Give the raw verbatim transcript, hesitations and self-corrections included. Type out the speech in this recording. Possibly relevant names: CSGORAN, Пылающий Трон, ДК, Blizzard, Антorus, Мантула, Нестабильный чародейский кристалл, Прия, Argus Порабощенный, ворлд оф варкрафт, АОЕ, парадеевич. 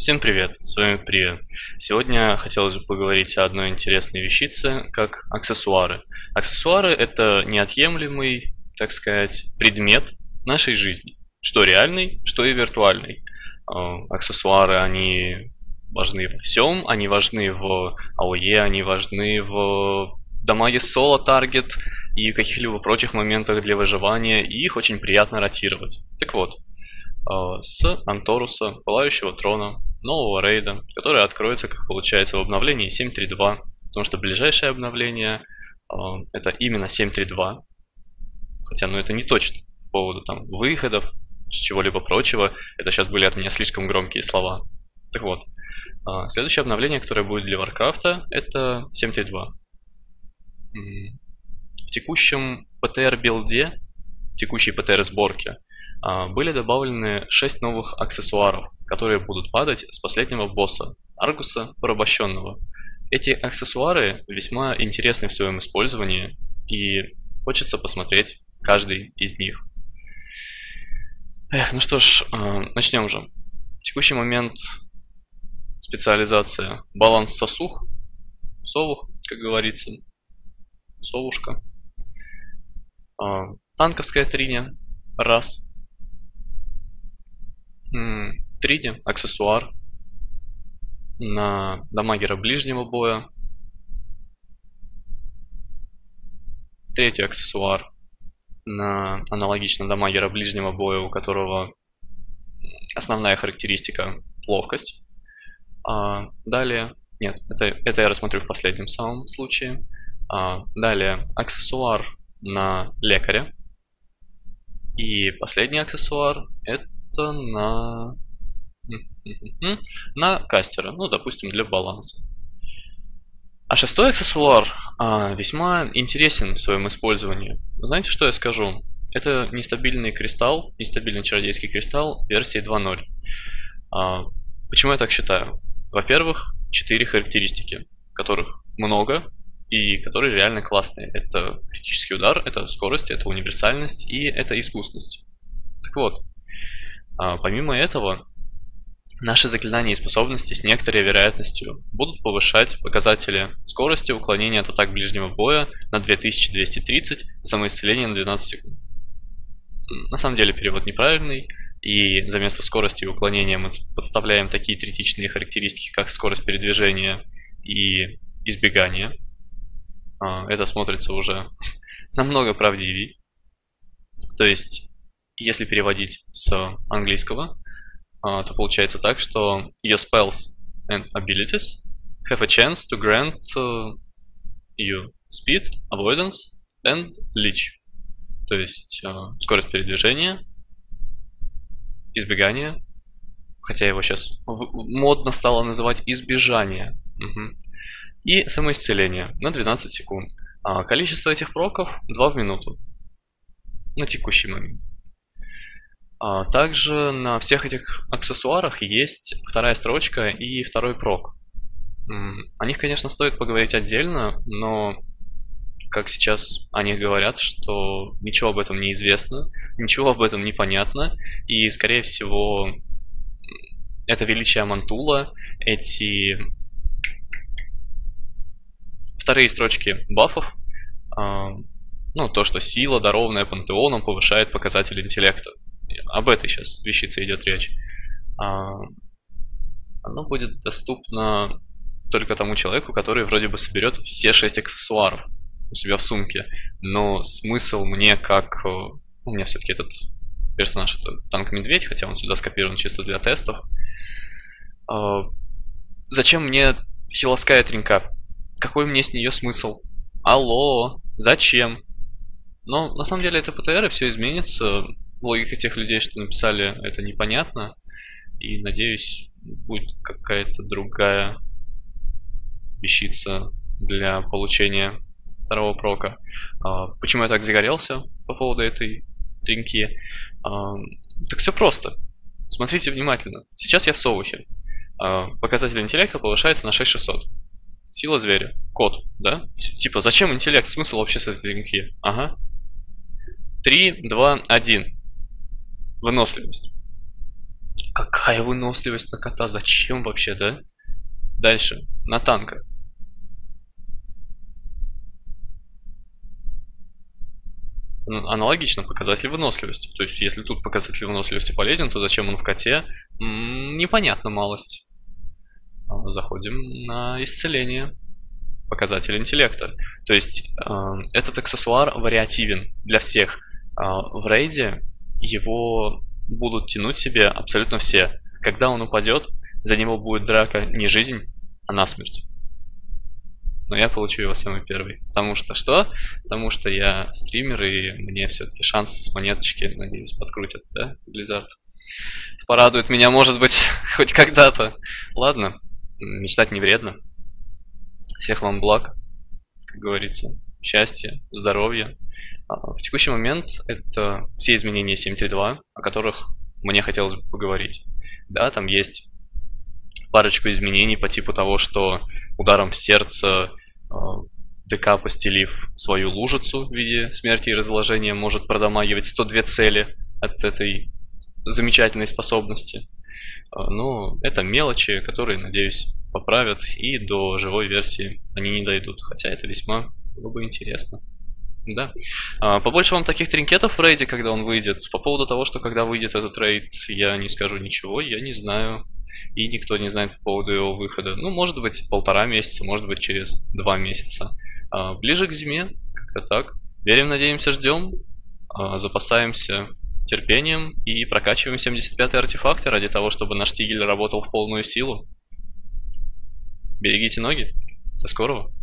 Всем привет, с вами Прия. Сегодня хотелось бы поговорить о одной интересной вещице, как аксессуары. Аксессуары — это неотъемлемый, так сказать, предмет нашей жизни, что реальный, что и виртуальный. Аксессуары, они важны во всем, они важны в АОЕ, они важны в дамаге соло, таргет и каких-либо прочих моментах для выживания, и их очень приятно ротировать. Так вот, с Анторуса, Пылающего Трона, нового рейда, который откроется, как получается, в обновлении семь точка три точка два, потому что ближайшее обновление э, это именно семь точка три точка два, хотя, ну, это не точно по поводу там выходов, чего-либо прочего, это сейчас были от меня слишком громкие слова. Так вот, э, следующее обновление, которое будет для Варкрафта, это семь точка три точка два. В текущем пэ тэ эр билде, в текущей пэ тэ эр сборке, были добавлены шесть новых аксессуаров, которые будут падать с последнего босса, Аргуса Порабощенного. Эти аксессуары весьма интересны в своем использовании, и хочется посмотреть каждый из них. Эх, ну что ж, начнем же. В текущий момент специализация баланс сосух, совух, как говорится, совушка, танковская триня, раз, три дэ аксессуар на дамагера ближнего боя. Третий аксессуар на аналогично дамагера ближнего боя, у которого основная характеристика ловкость. А далее, нет, это, это я рассмотрю в последнем самом случае. А далее аксессуар на лекаря. И последний аксессуар — это на на кастера, ну, допустим, для баланса. А шестой аксессуар а, весьма интересен в своем использовании. Знаете, что я скажу? Это нестабильный кристалл, нестабильный чародейский кристалл версии два ноль. А, почему я так считаю? Во-первых, четыре характеристики, которых много и которые реально классные. Это критический удар, это скорость, это универсальность и это искусность. Так вот, помимо этого, наши заклинания и способности с некоторой вероятностью будут повышать показатели скорости уклонения от атак ближнего боя на две тысячи двести тридцать, самоисцеление на двенадцать секунд. На самом деле перевод неправильный, и за место скорости и уклонения мы подставляем такие критичные характеристики, как скорость передвижения и избегание. Это смотрится уже намного правдивей. То есть, если переводить с английского, то получается так, что your spells and abilities have a chance to grant you speed, avoidance and leech. То есть скорость передвижения, избегание, хотя его сейчас модно стало называть избежание, угу, и самоисцеление на двенадцать секунд. Количество этих проков два в минуту на текущий момент. Также на всех этих аксессуарах есть вторая строчка и второй прок. О них, конечно, стоит поговорить отдельно, но, как сейчас о них говорят, что ничего об этом не известно, ничего об этом не понятно, и, скорее всего, это величие Мантула, эти вторые строчки бафов, ну, то, что сила, дарованная пантеоном, повышает показатель интеллекта. Об этой сейчас вещице идет речь. А, оно будет доступно только тому человеку, который вроде бы соберет все шесть аксессуаров у себя в сумке. Но смысл мне как... У меня все-таки этот персонаж — это танк-медведь, хотя он сюда скопирован чисто для тестов. А, зачем мне хиловская тренька? Какой мне с нее смысл? Алло, зачем? Но на самом деле это пэ тэ эр, и все изменится. Логика тех людей, что написали, это непонятно. И, надеюсь, будет какая-то другая вещица для получения второго прока. А, почему я так загорелся по поводу этой триньки? А, так все просто. Смотрите внимательно. Сейчас я в совухе. А, показатель интеллекта повышается на шесть тысяч шестьсот. Сила зверя. Кот, да? Типа, зачем интеллект? Смысл вообще с этой триньки? Ага. три, два, один. Выносливость. Как, Какая выносливость на кота? Зачем вообще, да? Дальше. На танка. Аналогично показатель выносливости. То есть, если тут показатель выносливости полезен, то зачем он в коте? М-м, непонятно малость. Заходим на исцеление. Показатель интеллекта. То есть, э, этот аксессуар вариативен для всех. Э, в рейде его будут тянуть себе абсолютно все. Когда он упадет, за него будет драка не жизнь, а насмерть. Но я получу его самый первый. Потому что что? Потому что я стример, и мне все-таки шанс с монеточки, надеюсь, подкрутят, да, Blizzard? Порадует меня, может быть, хоть когда-то. Ладно, мечтать не вредно. Всех вам благ, как говорится. Счастья, здоровья. В текущий момент это все изменения семь точка три точка два, о которых мне хотелось бы поговорить. Да, там есть парочку изменений по типу того, что ударом в сердце ДК, постелив свою лужицу в виде смерти и разложения, может продамагивать сто две цели от этой замечательной способности. Но это мелочи, которые, надеюсь, поправят, и до живой версии они не дойдут. Хотя это весьма было бы интересно. Да. Побольше вам таких тринкетов в рейде, когда он выйдет. По поводу того, что когда выйдет этот рейд, я не скажу ничего, я не знаю. И никто не знает по поводу его выхода. Ну, может быть, полтора месяца, может быть, через два месяца. Ближе к зиме, как-то так. Верим, надеемся, ждем. Запасаемся терпением и прокачиваем семьдесят пятые артефакты ради того, чтобы наш тигель работал в полную силу. Берегите ноги. До скорого.